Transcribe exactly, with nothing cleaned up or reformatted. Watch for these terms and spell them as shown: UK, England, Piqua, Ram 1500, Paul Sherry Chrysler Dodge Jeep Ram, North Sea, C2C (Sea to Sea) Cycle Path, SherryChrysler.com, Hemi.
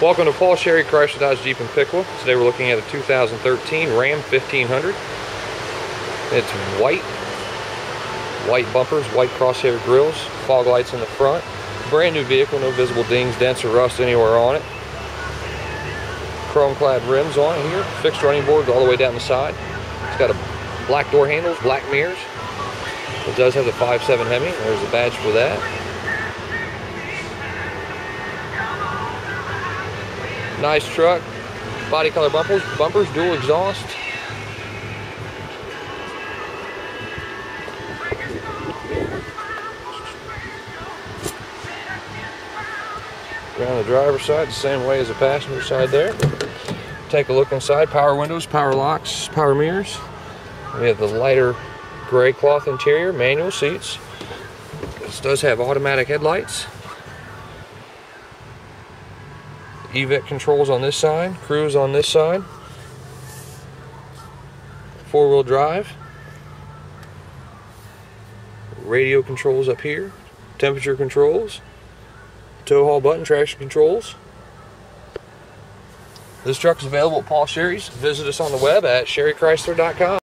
Welcome to Paul Sherry Chrysler Dodge Jeep in Piqua. Today we're looking at a two thousand thirteen Ram fifteen hundred. It's white, white bumpers, white crosshair grills, fog lights in the front. Brand new vehicle, no visible dings, dents, or rust anywhere on it. Chrome clad rims on it here, fixed running boards all the way down the side. It's got a black door handles, black mirrors. It does have the five seven Hemi. There's a badge for that. Nice truck. Body color bumpers, bumpers, dual exhaust. Around the driver's side, the same way as the passenger side there. Take a look inside. Power windows, power locks, power mirrors. We have the lighter gray cloth interior, manual seats. This does have automatic headlights. E V E C controls on this side, cruise on this side, four-wheel drive, radio controls up here, temperature controls, tow haul button, traction controls. This truck is available at Paul Sherry's. Visit us on the web at Sherry Chrysler dot com.